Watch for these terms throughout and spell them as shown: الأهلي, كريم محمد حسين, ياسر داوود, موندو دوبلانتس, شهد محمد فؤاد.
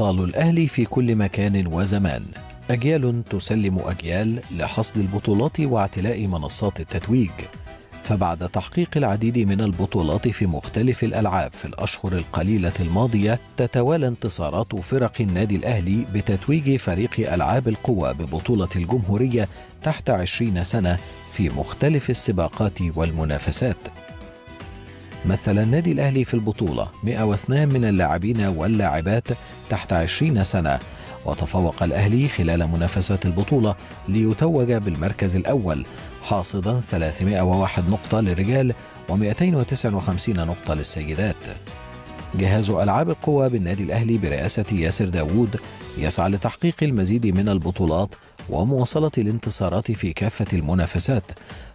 أبطال الأهلي في كل مكان وزمان، أجيال تسلم أجيال لحصد البطولات واعتلاء منصات التتويج. فبعد تحقيق العديد من البطولات في مختلف الألعاب في الأشهر القليلة الماضية، تتوالى انتصارات فرق النادي الأهلي بتتويج فريق ألعاب القوى ببطولة الجمهورية تحت 20 سنة في مختلف السباقات والمنافسات. مثل النادي الأهلي في البطولة 102 من اللاعبين واللاعبات تحت 20 سنة، وتفوق الأهلي خلال منافسات البطولة ليتوج بالمركز الأول حاصداً 301 نقطة للرجال و259 نقطة للسيدات. جهاز ألعاب القوى بالنادي الأهلي برئاسة ياسر داوود يسعى لتحقيق المزيد من البطولات ومواصلة الانتصارات في كافة المنافسات،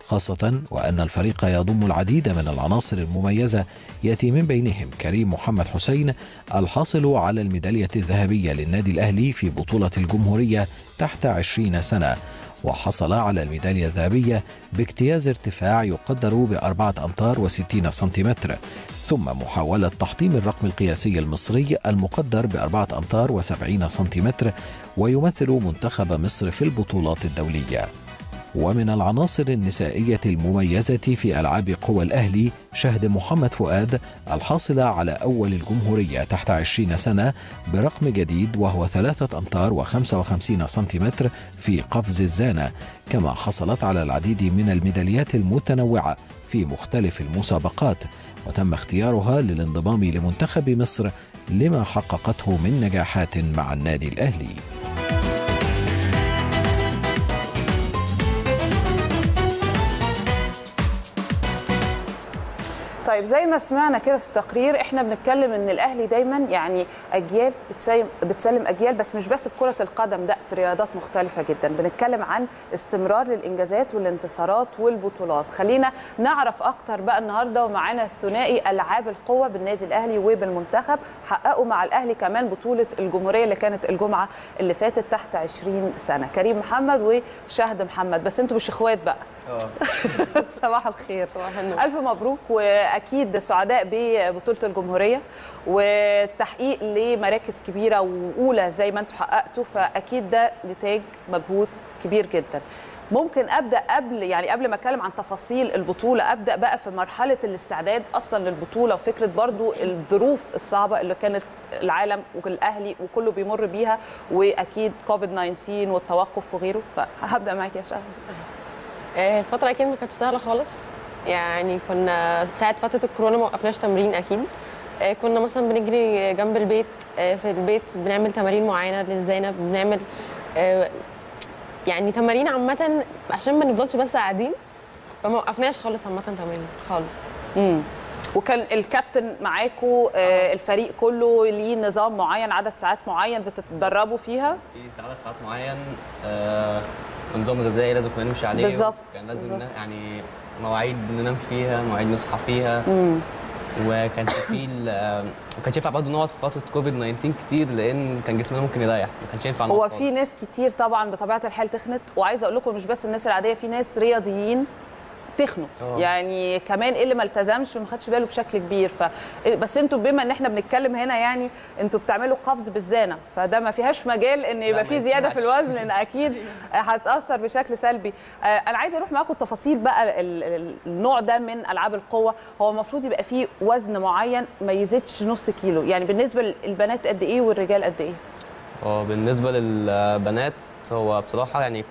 خاصة وأن الفريق يضم العديد من العناصر المميزة، يأتي من بينهم كريم محمد حسين الحاصل على الميدالية الذهبية للنادي الأهلي في بطولة الجمهورية تحت 20 سنة، وحصل على الميدالية الذهبية باجتياز ارتفاع يقدر ب4 أمتار و60 سنتيمتر، ثم محاولة تحطيم الرقم القياسي المصري المقدر ب4 أمتار و70 سنتيمتر، ويمثل منتخب مصر في البطولات الدولية. ومن العناصر النسائية المميزة في ألعاب قوى الأهلي شهد محمد فؤاد الحاصلة على أول الجمهورية تحت 20 سنة برقم جديد وهو 3 أمتار و55 سنتيمتر في قفز الزانة، كما حصلت على العديد من الميداليات المتنوعة في مختلف المسابقات، وتم اختيارها للانضمام لمنتخب مصر لما حققته من نجاحات مع النادي الأهلي. طيب، زي ما سمعنا كده في التقرير، احنا بنتكلم ان الاهلي دايما يعني اجيال بتسلم اجيال، بس مش بس في كرة القدم، ده في رياضات مختلفة جدا. بنتكلم عن استمرار للانجازات والانتصارات والبطولات. خلينا نعرف اكتر بقى النهارده، ومعانا الثنائي العاب القوة بالنادي الاهلي وبالمنتخب، حققوا مع الاهلي كمان بطولة الجمهورية اللي كانت الجمعة اللي فاتت تحت 20 سنة، كريم محمد وشهد محمد. بس انتوا مش اخوات بقى؟ صباح الخير. صباح النور. الف مبروك، واكيد سعداء ببطوله الجمهوريه والتحقيق لمراكز كبيره واولى زي ما انتم حققتوا، فاكيد ده نتاج مجهود كبير جدا. ممكن ابدا قبل ما اتكلم عن تفاصيل البطوله، ابدا بقى في مرحله الاستعداد اصلا للبطوله، وفكره برضو الظروف الصعبه اللي كانت العالم والاهلي وكله بيمر بيها، واكيد كوفيد 19 والتوقف وغيره. فهبدا معاك يا شهد. الفترة أكيد ما كانتش سهلة خالص، يعني كنا ساعة فترة الكورونا ما وقفناش تمرين أكيد. كنا مثلا بنجري جنب البيت، في البيت بنعمل تمارين معينة للزينة، بنعمل يعني تمارين عامة عشان ما نفضلش بس قاعدين، فما وقفناش خالص عامة تمارين خالص. وكان الكابتن معاكوا، الفريق كله ليه نظام معين، عدد ساعات معين بتتدربوا فيها؟ في عدد ساعات معين، ونظام غذائي لازم كنا نمشي عليه بالظبط، كان لازم يعني مواعيد ننام فيها، مواعيد نصحى فيها. وكان في وكانش ينفع برضه نقعد في فتره كوفيد 19 كتير، لان كان جسمنا ممكن يريح، ما كانش ينفع نقعد. هو في ناس كتير طبعا بطبيعه الحال تخنت، وعايزه اقول لكم مش بس الناس العاديه، في ناس رياضيين تخنوا يعني كمان، اللي ما التزمش وما خدش باله بشكل كبير. بس انتوا بما ان احنا بنتكلم هنا، يعني انتوا بتعملوا قفز بالزانه، فده ما فيهاش مجال ان يبقى في زياده في الوزن، لان اكيد هتاثر بشكل سلبي. انا عايزه اروح معاكم التفاصيل بقى. النوع ده من العاب القوه هو المفروض يبقى فيه وزن معين ما يزيدش نص كيلو، يعني بالنسبه للبنات قد ايه والرجال قد ايه؟ بالنسبه للبنات هو بصراحه يعني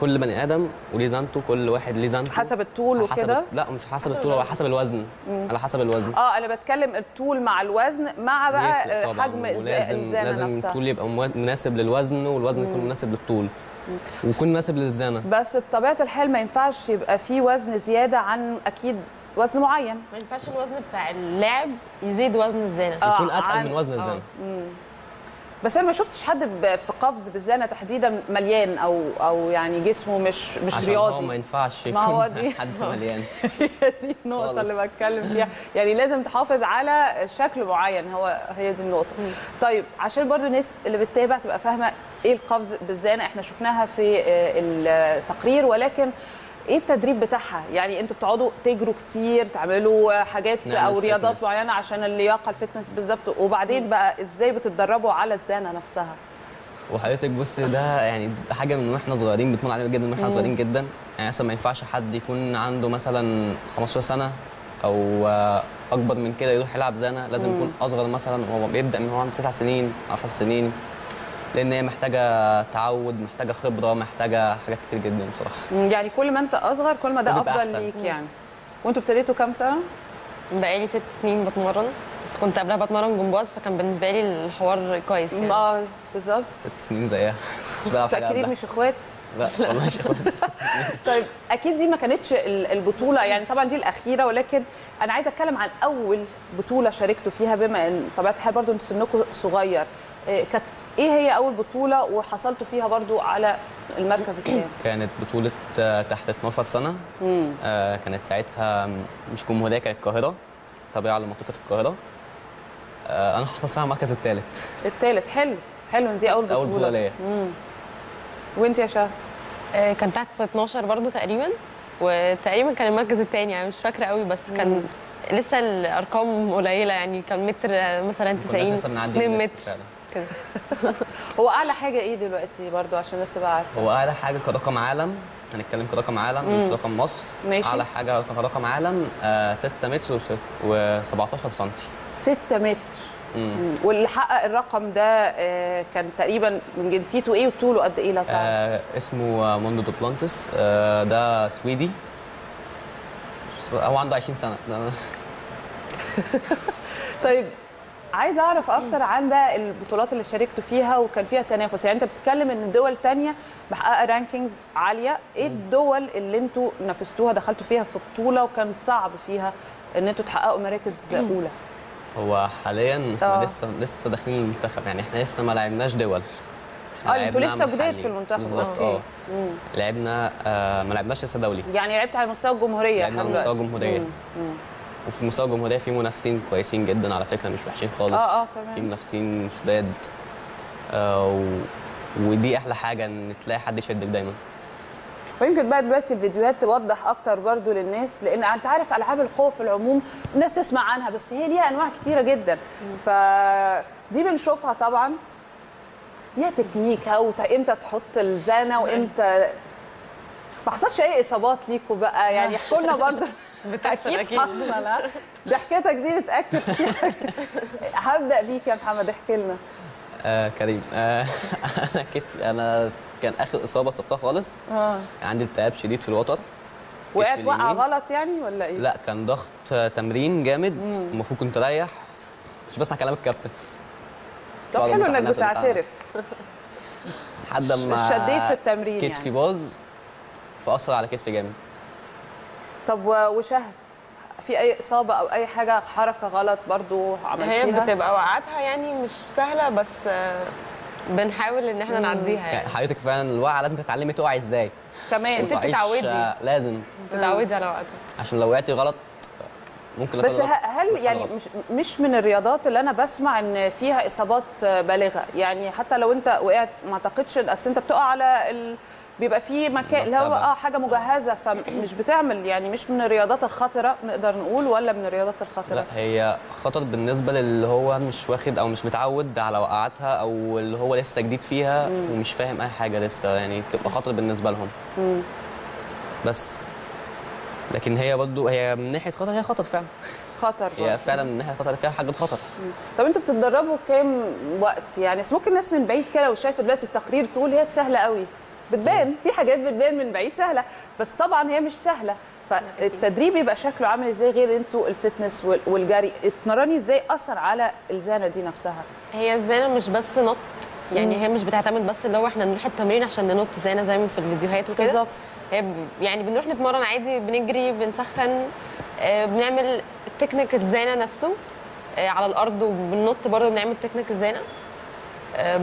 كل بني ادم وليه زانته، كل واحد ليه زانته حسب الطول وكده. لا، مش حسب الطول، هو حسب الوزن. على حسب الوزن. انا بتكلم الطول مع الوزن مع بقى حجم الزانه نفسها. لازم الطول يبقى مناسب للوزن، والوزن يكون مناسب للطول، ويكون مناسب للزانه. بس بطبيعه الحال ما ينفعش يبقى في وزن زياده عن اكيد وزن معين، ما ينفعش الوزن بتاع اللاعب يزيد وزن الزانه، يكون اتقل من وزن الزانه. بس انا ما شفتش حد في قفز بالزانه تحديدا مليان او يعني جسمه مش رياضي. ما ينفعش يكون حد مليان. دي النقطه اللي بتكلم فيها، يعني لازم تحافظ على شكل معين. هي دي النقطه. طيب، عشان برضو الناس اللي بتتابع تبقى فاهمه ايه القفز بالزانه، احنا شفناها في التقرير، ولكن ايه التدريب بتاعها؟ يعني انتوا بتقعدوا تجروا كتير، تعملوا حاجات او رياضات معينه عشان اللياقه الفتنس بالظبط، وبعدين بقى ازاي بتتدربوا على الزانه نفسها؟ وحضرتك بص، ده يعني حاجه من واحنا صغيرين بتمر علينا جدا، من واحنا صغيرين جدا. يعني مثلا ما ينفعش حد يكون عنده مثلا 15 سنه او اكبر من كده يروح يلعب زانه، لازم يكون اصغر مثلا، هو بيبدا من هو عنده 9 سنين 10 سنين، لان هي محتاجه تعود، محتاجه خبره، محتاجه حاجات كتير جدا بصراحه. يعني كل ما انت اصغر كل ما ده افضل ليك يعني. وانتوا ابتديتوا كام سنه؟ بقالي 6 سنين بتمرن، بس كنت قبلها بتمرن جمباز، فكان بالنسبه لي الحوار كويس يعني. بالظبط 6 سنين زيها. تأكيد مش اخوات؟ لا والله مش اخوات. طيب اكيد دي ما كانتش البطوله يعني، طبعا دي الاخيره، ولكن انا عايزه اتكلم عن اول بطوله شاركتوا فيها، بما ان طبيعه الحال برضه انتوا سنكم صغير. كانت ايه هي اول بطوله وحصلتوا فيها برضو على المركز الكام؟ كانت بطوله تحت 12 سنه. كانت ساعتها مش جمهوريه، كانت القاهره، تابعه لمنطقه القاهره. انا حصلت فيها المركز الثالث. حلو حلو، دي اول بطوله. اول بطوله ليا. وانت يا شهد؟ كان تحت 12 برضو تقريبا، وتقريبا كان المركز الثاني، يعني مش فاكره قوي، بس كان لسه الارقام قليله يعني، كان متر مثلا 90 2 متر كده. هو اعلى حاجه ايه دلوقتي برضو عشان الناس تبقى عارفه؟ هو اعلى حاجه كرقم عالم، هنتكلم كرقم عالم مش رقم مصر. ماشي. اعلى حاجه كرقم عالم 6 متر و17 سم. 6 متر. واللي حقق الرقم ده كان تقريبا من جنسيته ايه وطوله قد ايه لو تعرف؟ اسمه موندو دوبلانتس، ده سويدي، هو عنده 20 سنه. طيب عايزه اعرف اكتر عن بقى البطولات اللي شاركتوا فيها وكان فيها تنافس، يعني انت بتتكلم ان الدول الثانيه محققه رانكينجز عاليه، ايه الدول اللي انتوا نافستوها دخلتوا فيها في بطوله وكان صعب فيها ان انتوا تحققوا مراكز اولى؟ هو حاليا احنا لسه داخلين المنتخب، يعني احنا لسه ما لعبناش دول. انتوا لسه جداد في المنتخب بالظبط. لعبنا ما لعبناش لسه دولي، يعني لعبت على مستوى الجمهوريه. لعبنا على مستوى الجمهوريه، وفي مستوى الجمهوريه في منافسين كويسين جدا على فكره، مش وحشين خالص. في منافسين شداد، ودي احلى حاجه ان تلاقي حد يشدك دايما. ويمكن بقى دلوقتي الفيديوهات توضح اكتر برضو للناس، لان انت عارف العاب القوه في العموم الناس تسمع عنها، بس هي ليها انواع كتيره جدا، فدي بنشوفها طبعا ليها تكنيكها وامتى تحط الزانه وامتى ما حصلش اي اصابات ليكوا بقى، يعني احكوا لنا برضه. بتحصل اكيد. حصل. ضحكتك دي بتاكد فيها. هبدا بيك يا محمد، احكي لنا. كريم، انا كان اخر اصابه اتصبتها خالص. عندي التهاب شديد في الوتر. وقعت وقعه غلط يعني ولا ايه؟ لا، كان ضغط تمرين جامد، المفروض كنت اريح، مش بسمع كلام الكابتن. طب حلو انك بتعترف. لحد ما شديت في التمرين، كتفي باظ، فاثر على كتفي جامد. طب وشهد في اي اصابه او اي حاجه، حركه غلط برضو عملتيها؟ هي بتبقى وقعتها يعني مش سهله، بس بنحاول ان احنا نعديها يعني. حضرتك فعلا الوقعه لازم تتعلمي تقعي ازاي كمان، انت بتتعودي، لازم تتعودي على وقتها، عشان لو وقعتي غلط ممكن لا. بس هل يعني مش من الرياضات اللي انا بسمع ان فيها اصابات بالغه، يعني حتى لو انت وقعت ما اعتقدش، اصل انت بتقع على بيبقى في مكان اللي هو حاجه مجهزه، فمش بتعمل يعني، مش من الرياضات الخطره نقدر نقول، ولا من الرياضات الخطره؟ لا، هي خطر بالنسبه للي هو مش واخد او مش متعود على وقعاتها، او اللي هو لسه جديد فيها ومش فاهم اي حاجه لسه، يعني بتبقى خطر بالنسبه لهم. بس لكن هي برضه هي من ناحيه خطر، هي خطر فعلا، خطر برضه. هي فعلا من ناحيه خطر، فيها حاجه خطر. طب انتوا بتتدربوا كام وقت؟ يعني ممكن الناس من بعيد كده وشايفه دلوقتي التقرير تقول هي سهله قوي، بتبان في حاجات بتبان من بعيد سهله، بس طبعا هي مش سهله. فالتدريب يبقى شكله عامل ازاي غير انتوا الفتنس والجري؟ اتمرني ازاي اثر على الزانه دي نفسها؟ هي الزانه مش بس نط يعني، هي مش بتعتمد بس اللي هو احنا نروح التمرين عشان ننط زانه زي ما في الفيديوهات وكده. بالظبط. يعني بنروح نتمرن عادي، بنجري، بنسخن، بنعمل تكنيك الزانه نفسه على الارض، وبننط برضه بنعمل تكنيك الزانه،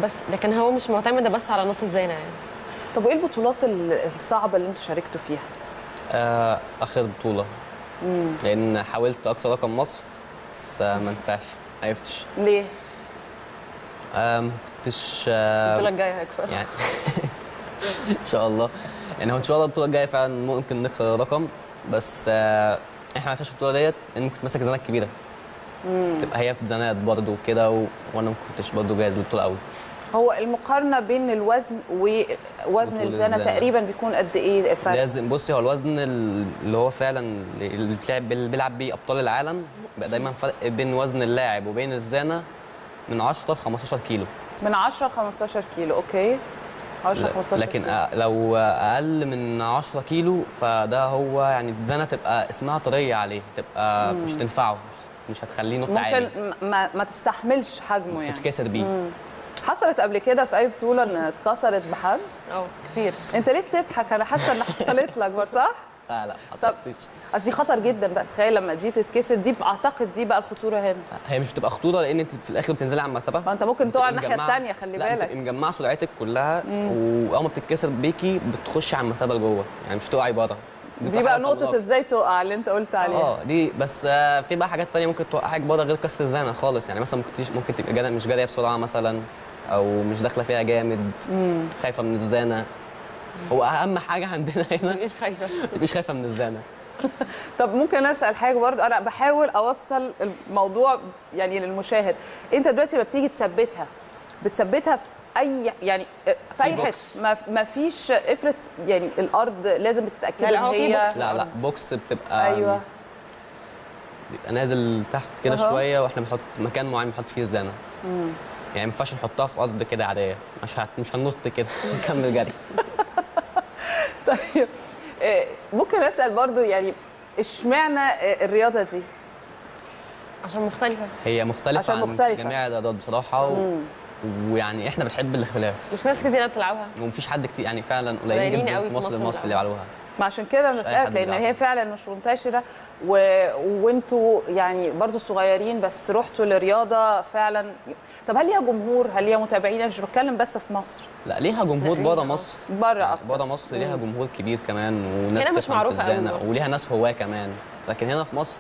بس لكن هو مش معتمده بس على نط الزانه يعني. طب وايه البطولات الصعبه اللي انتوا شاركتوا فيها؟ اخر بطوله، لان حاولت اكسر رقم مصر بس ما ينفعش، ما عرفتش. ليه؟ ما كنتش البطوله الجايه هكسر يعني. ان شاء الله. يعني هو ان شاء الله البطوله الجايه فعلا ممكن نكسر الرقم، بس احنا عشان البطوله ديت ان ممكن تمسك ميزانيات كبيره، تبقى هي ميزانيات برضه وكده، وانا ما كنتش برضه جاهز للبطوله قوي. هو المقارنه بين الوزن ووزن الزنه تقريبا بيكون قد ايه الفرق؟ لازم بصي، هو الوزن اللي هو فعلا اللي بيلعب بيه ابطال العالم بقى دايما فرق بين وزن اللاعب وبين الزانه من 10 ل 15 كيلو. من 10 ل 15 كيلو، اوكي. 10 15 لكن كيلو. لو اقل من 10 كيلو فده هو يعني الزانه تبقى اسمها طريه عليه، تبقى مش تنفعه، مش هتخليه نط عالي، ممكن ما تستحملش حجمه يعني، تتكسر بيه. حصلت قبل كده في اي بطوله ان اتكسرت بحد؟ كتير. انت ليه بتضحك؟ انا حاسه ان حصلت لك برضه، صح؟ لا حصلتش، اصل دي خطر جدا بقى، تخيل لما دي تتكسر، دي اعتقد دي بقى الخطوره هنا. هي مش بتبقى خطوره لان انت في الاخر بتنزلي على المرتبه، فانت ممكن تقع الناحيه الثانيه، خلي بالك. لا بتبقي مجمعه سرعتك كلها، واول ما بتتكسر بيكي بتخشي على المرتبه لجوه، يعني مش تقعي بره. دي بقى نقطه ازاي تقع اللي انت قلت عليها. دي بس في بقى حاجات ثانيه ممكن توقعك بره غير كسر الزنه خالص، يعني مثلا ممكن تبقي مش جاريه بسرعه مثلا، او مش داخله فيها جامد، خايفه من الزانه. هو اهم حاجه عندنا هنا ما تبقيش خايفه من الزانه. طب ممكن اسال حاجه برضه، انا بحاول اوصل الموضوع يعني للمشاهد. انت دلوقتي ما بتيجي بتثبتها في اي يعني في اي حس، ما فيش افرض يعني الارض لازم بتتاكد ان هي لا بوكس بتبقى، ايوه بيبقى نازل تحت كده شويه، واحنا بنحط مكان معين بنحط فيه الزانه. يعني ما ينفعش نحطها في ارض كده عاديه، مش هننط كده نكمل جري. طيب ممكن اسال برضو يعني اشمعنى الرياضه دي؟ عشان مختلفه، هي مختلفه عن جميع الرياضات بصراحه، ويعني احنا بنحب الاختلاف، مش ناس كتير بتلعبها، ومفيش حد كتير يعني، فعلا قليلين جدا في مصر اللي بيلعبوها. ما عشان كده بنسالك، لان هي فعلا مش منتشره، وانتوا يعني برضو صغيرين بس رحتوا للرياضه فعلا. طب هل ليها جمهور؟ هل ليها متابعين؟ انا مش بتكلم بس في مصر، لا ليها جمهور بره مصر، بره مصر ليها جمهور كبير كمان، وناس مش معروفه قوي، وليها ناس هواه كمان، لكن هنا في مصر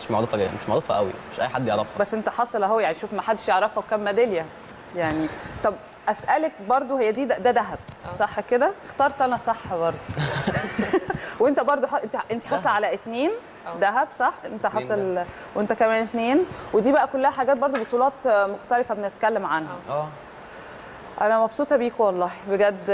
مش معروفه قوي، مش اي حد يعرفها. بس انت حاصل اهو، يعني شوف ما حدش يعرفها وكم ميداليه يعني. طب اسالك برضو، هي دي ده دهب صح كده؟ اخترت انا صح برضو. وانت برضو انت حاصل على 2 دهب، صح؟ انت حاصل، وانت كمان 2، ودي بقى كلها حاجات برضو بطولات مختلفه بنتكلم عنها. انا مبسوطه بيكوا والله بجد.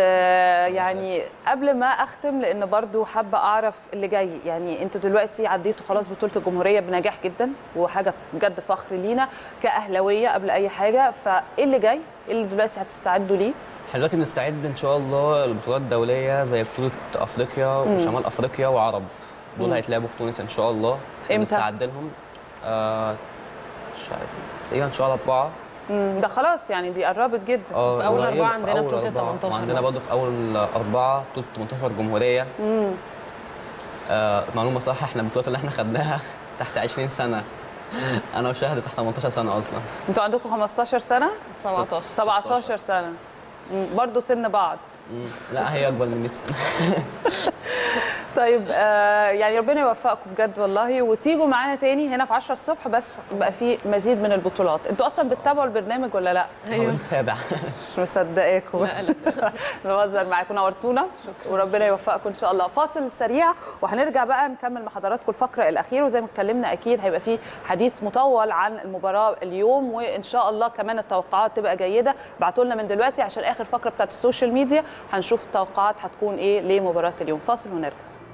يعني قبل ما اختم، لان برضو حابه اعرف اللي جاي، يعني انتوا دلوقتي عديتوا خلاص بطوله الجمهوريه بنجاح جدا، وحاجه بجد فخر لينا كاهلاويه قبل اي حاجه، فايه اللي جاي؟ ايه اللي دلوقتي هتستعدوا ليه؟ احنا دلوقتي بنستعد ان شاء الله لبطولات دوليه زي بطوله افريقيا وشمال افريقيا وعرب، دول هيتلعبوا في تونس ان شاء الله. امتى؟ بنستعد لهم مش عارف تقريبا ان شاء الله 4. ده خلاص يعني دي قربت جدا. في اول 4 عندنا بطوله 18، عندنا برضه في اول 4 بطوله 18 جمهوريه. معلومه صح، احنا البطولات اللي احنا خدناها تحت 20 سنه. انا وشهد تحت 18 سنه اصلا. انتوا عندكم 15 سنه؟ 17 سنه. برضه سن بعض. لا هي اكبر مني بسنه. طيب يعني ربنا يوفقكم بجد والله، وتيجوا معانا تاني هنا في 10 الصبح، بس بقى في مزيد من البطولات. انتوا اصلا بتتابعوا البرنامج ولا لا؟ ايوه بنتابع. مش مصدقاكم. بنهزر معاكم، نورتونا وربنا يوفقكم ان شاء الله. فاصل سريع وهنرجع بقى نكمل مع حضراتكم الفقره الاخيره، وزي ما اتكلمنا اكيد هيبقى في حديث مطول عن المباراه اليوم، وان شاء الله كمان التوقعات تبقى جيده. ابعتوا لنا من دلوقتي عشان اخر فقره بتاعت السوشيال ميديا هنشوف التوقعات هتكون ايه لمباراه اليوم. فاصل ونرجع.